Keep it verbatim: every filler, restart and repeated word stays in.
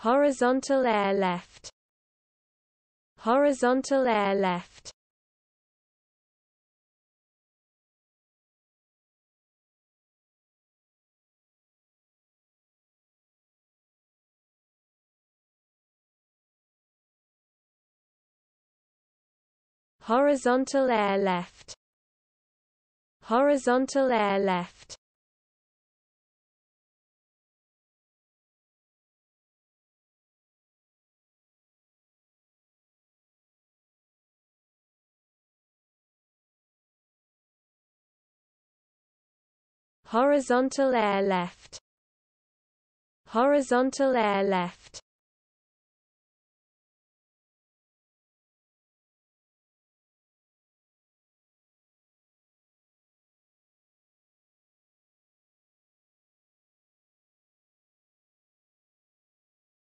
Horizontal air left. Horizontal air left. Horizontal air left. Horizontal air left. Horizontal air left. Horizontal air left.